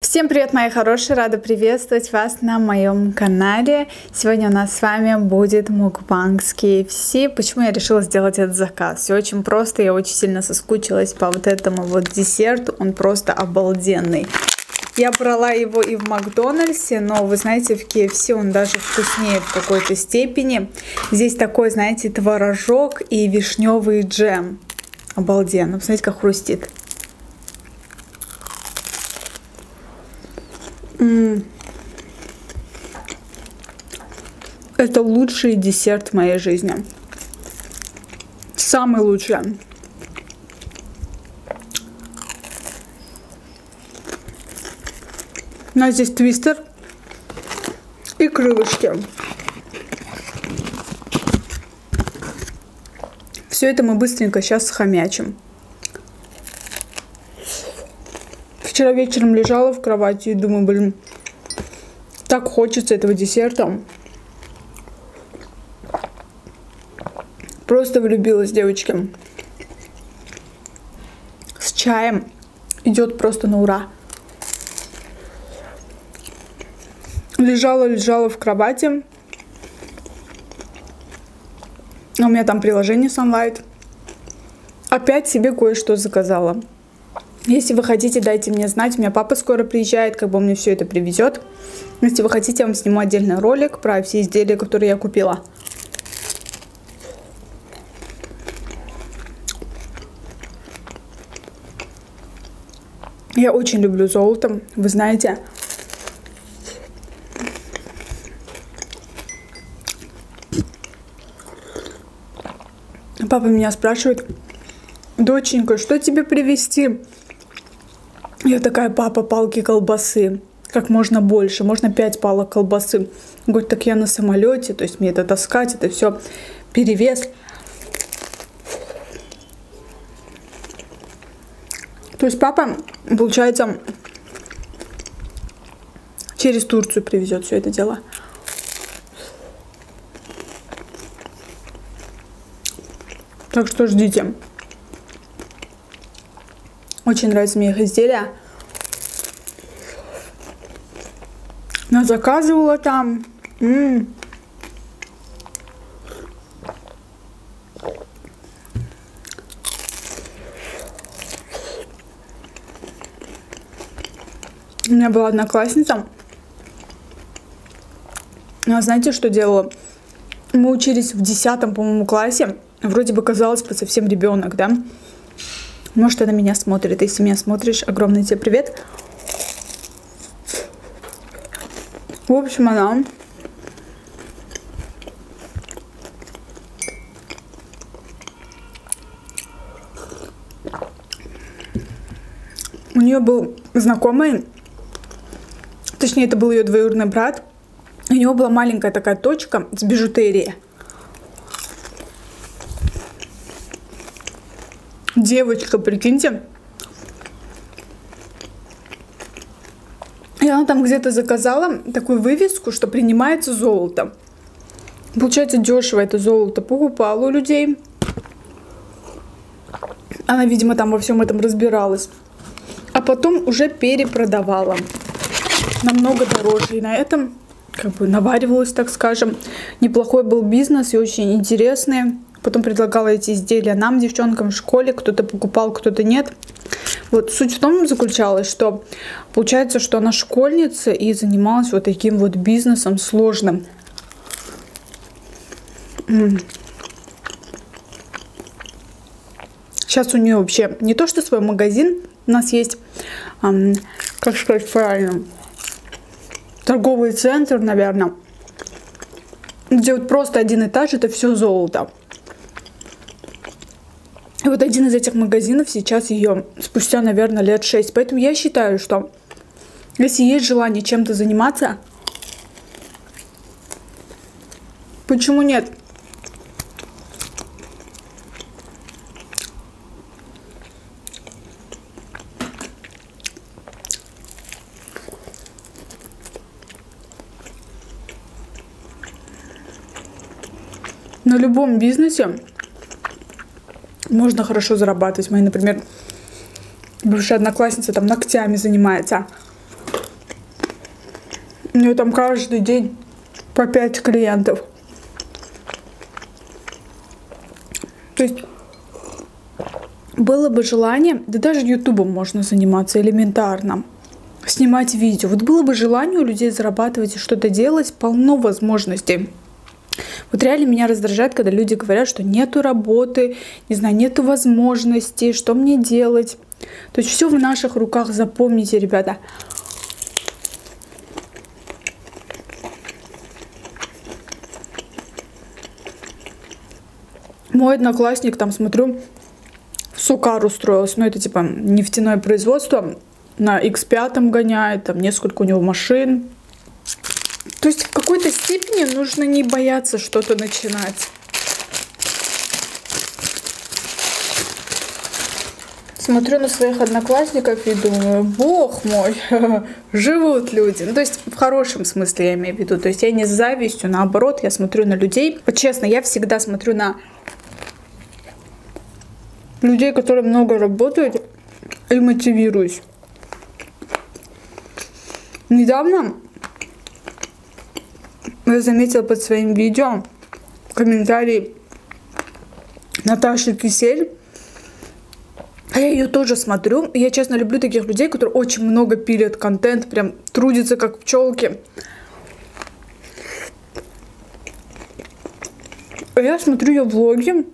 Всем привет, мои хорошие! Рада приветствовать вас на моем канале. Сегодня у нас с вами будет мукбанг с KFC. Почему я решила сделать этот заказ? Все очень просто, я очень сильно соскучилась по вот этому вот десерту. Он просто обалденный. Я брала его и в Макдональдсе, но вы знаете, в KFC он даже вкуснее в какой-то степени. Здесь такой, знаете, творожок и вишневый джем. Обалденно, посмотрите, как хрустит. Это лучший десерт в моей жизни. Самый лучший. У нас здесь твистер и крылышки. Все это мы быстренько сейчас схомячим. Вчера вечером лежала в кровати и думаю, блин, так хочется этого десерта. Просто влюбилась, девочки. С чаем идет просто на ура. Лежала в кровати. У меня там приложение Sunlight. Опять себе кое-что заказала. Если вы хотите, дайте мне знать. У меня папа скоро приезжает, как бы он мне все это привезет. Если вы хотите, я вам сниму отдельный ролик про все изделия, которые я купила. Я очень люблю золото, вы знаете. Папа меня спрашивает: доченька, что тебе привезти? Я такая: папа, палки колбасы, как можно больше, можно 5 палок колбасы. Говорит: так я на самолете, то есть мне это таскать, это все перевес. То есть папа, получается, через Турцию привезет все это дело. Так что ждите. Очень нравится мне их изделия. Но заказывала там. У меня была одноклассница. Она, знаете, что делала? Мы учились в 10-м, по-моему, классе. Вроде бы казалось бы совсем ребенок, да? Может, она меня смотрит. Если меня смотришь, огромный тебе привет. В общем, она у нее был знакомый, точнее, это был ее двоюродный брат. У него была маленькая такая точка с бижутерией. Девочка, прикиньте. И она там где-то заказала такую вывеску, что принимается золото. Получается, дешево это золото покупало у людей. Она, видимо, там во всем этом разбиралась. А потом уже перепродавала. Намного дороже. И на этом как бы наваривалась, так скажем. Неплохой был бизнес и очень интересный. Потом предлагала эти изделия нам, девчонкам, в школе. Кто-то покупал, кто-то нет. Вот суть в том заключалась, что получается, что она школьница и занималась вот таким вот бизнесом сложным. Сейчас у нее вообще не то, что свой магазин. У нас есть, как сказать правильно, торговый центр, наверное, где вот просто один этаж, это все золото. И вот один из этих магазинов сейчас ее спустя, наверное, лет 6. Поэтому я считаю, что если есть желание чем-то заниматься, почему нет? На любом бизнесе можно хорошо зарабатывать. Моя, например, бывшая одноклассница там ногтями занимается. У меня там каждый день по 5 клиентов. То есть было бы желание, да даже ютубом можно заниматься элементарно, снимать видео. Вот было бы желание у людей зарабатывать и что-то делать, полно возможностей. Вот реально меня раздражает, когда люди говорят, что нету работы, не знаю, нету возможностей, что мне делать. То есть все в наших руках, запомните, ребята. Мой одноклассник, там смотрю, в Сукар устроился, ну это типа нефтяное производство, на X5 гоняет, там несколько у него машин. То есть в какой-то степени нужно не бояться что-то начинать. Смотрю на своих одноклассников и думаю, бог мой, живут люди. Ну, то есть в хорошем смысле я имею в виду. То есть я не с завистью, наоборот, я смотрю на людей. Вот честно, я всегда смотрю на людей, которые много работают, и мотивируюсь. Недавно я заметила под своим видео комментарий Наташи Кисель. А я ее тоже смотрю. Я, честно, люблю таких людей, которые очень много пилят контент, прям трудятся как пчелки. А я смотрю ее влоги.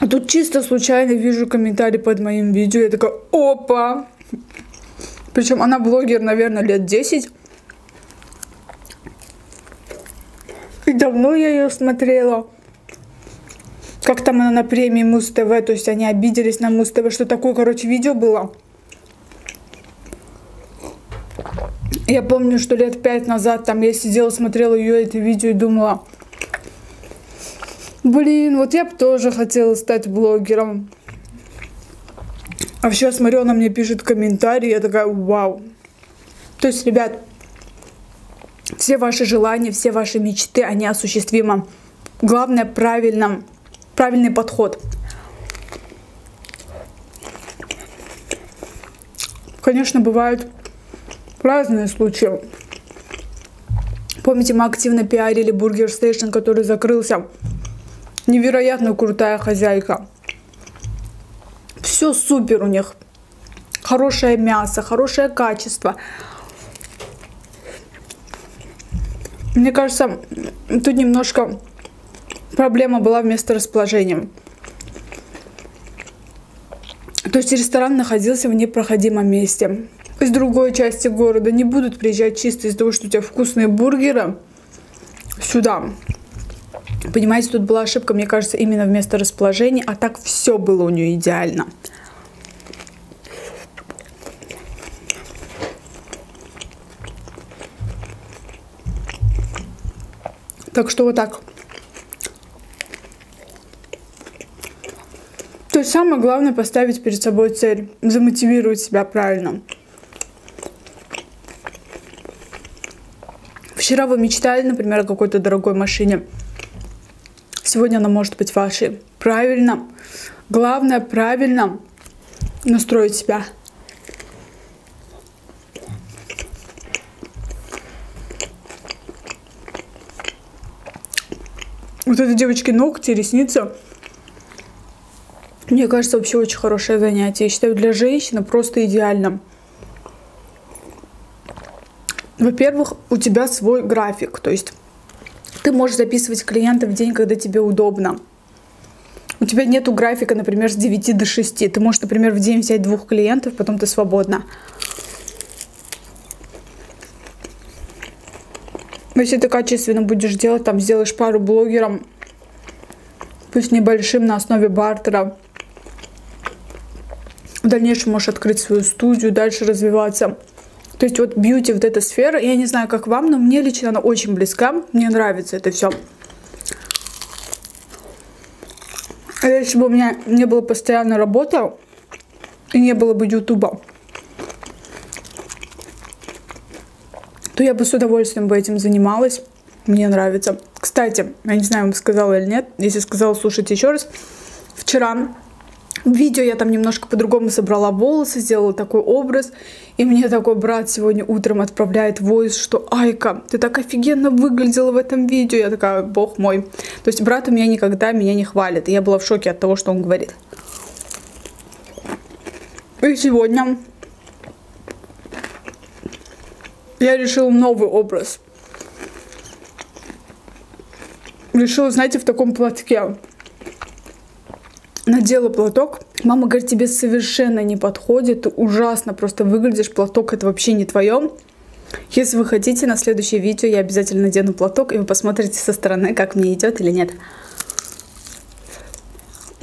А тут чисто случайно вижу комментарий под моим видео. Я такая, опа! Причем она блогер, наверное, лет 10. И давно я ее смотрела. Как там она на премии Муз ТВ, то есть они обиделись на Муз ТВ, что такое, короче, видео было. Я помню, что лет 5 назад там я сидела, смотрела ее это видео и думала, блин, вот я бы тоже хотела стать блогером. А сейчас смотрю, она мне пишет комментарии, я такая, вау. То есть, ребят, все ваши желания, все ваши мечты, они осуществимы. Главное, правильный подход. Конечно, бывают разные случаи. Помните, мы активно пиарили бургер-стейшн, который закрылся. Невероятно крутая хозяйка. Все супер у них. Хорошее мясо, хорошее качество. Мне кажется, тут немножко... проблема была вместо расположения. То есть ресторан находился в непроходимом месте. Из другой части города не будут приезжать чисто из-за того, что у тебя вкусные бургеры, сюда. Понимаете, тут была ошибка, мне кажется, именно вместо расположения. А так все было у нее идеально. Так что вот так. То есть самое главное поставить перед собой цель, замотивировать себя правильно. Вчера вы мечтали, например, о какой-то дорогой машине. Сегодня она может быть вашей. Правильно. Главное, правильно настроить себя. Вот это, девочки, ногти, ресницы. Мне кажется, вообще очень хорошее занятие. Я считаю, для женщины просто идеально. Во-первых, у тебя свой график. То есть ты можешь записывать клиента в день, когда тебе удобно. У тебя нету графика, например, с 9 до 6. Ты можешь, например, в день взять 2 клиентов, потом ты свободна. Если ты качественно будешь делать, там сделаешь пару блогерам, пусть небольшим, на основе бартера. В дальнейшем можешь открыть свою студию, дальше развиваться. То есть вот бьюти, вот эта сфера, я не знаю, как вам, но мне лично она очень близка. Мне нравится это все. А если бы у меня не было постоянной работы и не было бы ютуба, то я бы с удовольствием бы этим занималась. Мне нравится. Кстати, я не знаю, вам сказала или нет. Если сказала, слушайте еще раз. Вчера видео я там немножко по-другому собрала волосы, сделала такой образ. И мне такой брат сегодня утром отправляет войс, что «Айка, ты так офигенно выглядела в этом видео». Я такая, бог мой. То есть брат у меня никогда меня не хвалит. И я была в шоке от того, что он говорит. И сегодня я решила новый образ. Решила, знаете, в таком платке. Надела платок. Мама говорит, тебе совершенно не подходит. Ты ужасно просто выглядишь. Платок это вообще не твое. Если вы хотите, на следующее видео я обязательно надену платок. И вы посмотрите со стороны, как мне идет или нет.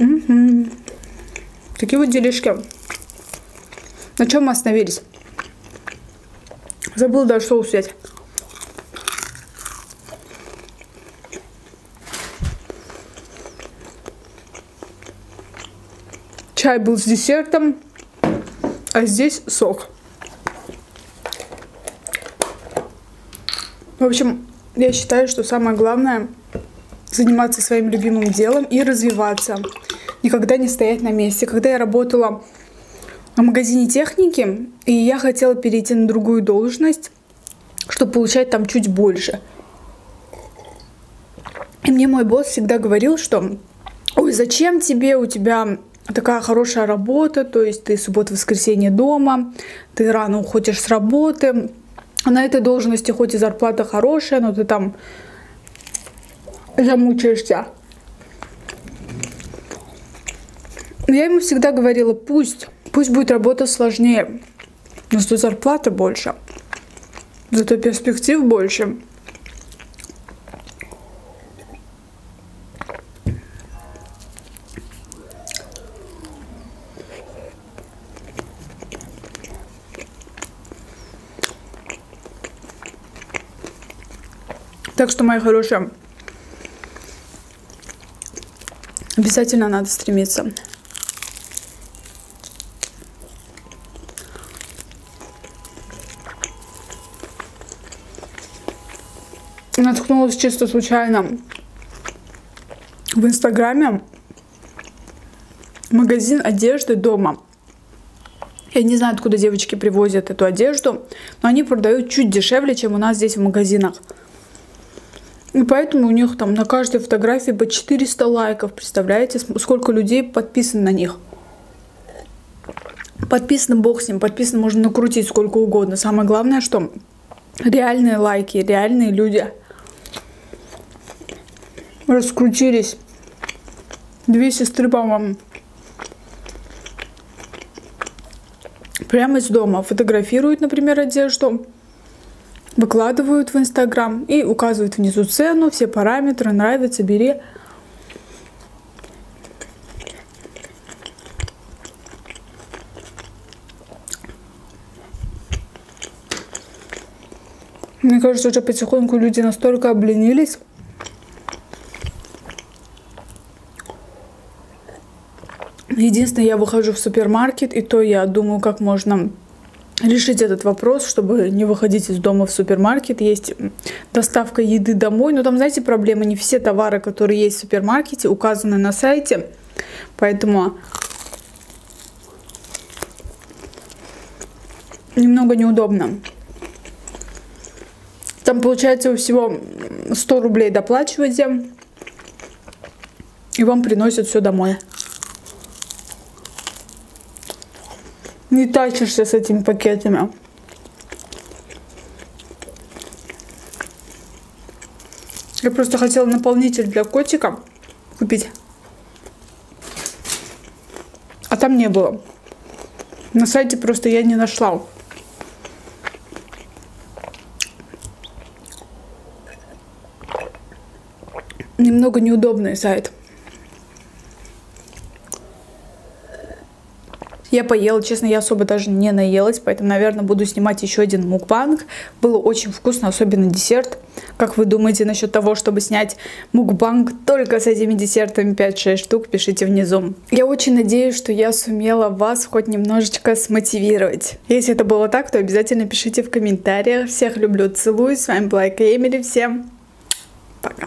Угу. Такие вот делишки. На чем мы остановились? Забыла даже соус взять. Чай был с десертом, а здесь сок. В общем, я считаю, что самое главное заниматься своим любимым делом и развиваться. Никогда не стоять на месте. Когда я работала в магазине техники, и я хотела перейти на другую должность, чтобы получать там чуть больше. И мне мой босс всегда говорил, что «Ой, зачем тебе, у тебя такая хорошая работа, то есть ты суббота-воскресенье дома, ты рано уходишь с работы, на этой должности хоть и зарплата хорошая, но ты там замучаешься». Но я ему всегда говорила, пусть будет работа сложнее, но зато зарплата больше, зато перспектив больше. Так что, мои хорошие, обязательно надо стремиться. Наткнулась чисто случайно в Инстаграме магазин одежды дома. Я не знаю, откуда девочки привозят эту одежду, но они продают чуть дешевле, чем у нас здесь в магазинах. И поэтому у них там на каждой фотографии по 400 лайков. Представляете, сколько людей подписано на них. Подписано бог с ним, подписано можно накрутить сколько угодно. Самое главное, что реальные лайки, реальные люди раскрутились. Две сестры, по-моему, прямо из дома фотографируют, например, одежду. Выкладывают в Инстаграм и указывают внизу цену, все параметры, нравится, бери. Мне кажется, уже потихоньку люди настолько обленились, единственное, я выхожу в супермаркет, и то я думаю, как можно решить этот вопрос, чтобы не выходить из дома в супермаркет. Есть доставка еды домой. Но там, знаете, проблема, не все товары, которые есть в супермаркете, указаны на сайте. Поэтому немного неудобно. Там, получается, вы всего 100 рублей доплачиваете, и вам приносят все домой. Не тащишься с этими пакетами. Я просто хотела наполнитель для котика купить, а там не было. На сайте просто я не нашла. Немного неудобный сайт. Я поела, честно, я особо даже не наелась, поэтому, наверное, буду снимать еще один мукбанг. Было очень вкусно, особенно десерт. Как вы думаете насчет того, чтобы снять мукбанг только с этими десертами, 5-6 штук, пишите внизу. Я очень надеюсь, что я сумела вас хоть немножечко смотивировать. Если это было так, то обязательно пишите в комментариях. Всех люблю, целую. С вами была Ayka Emilly. Всем пока.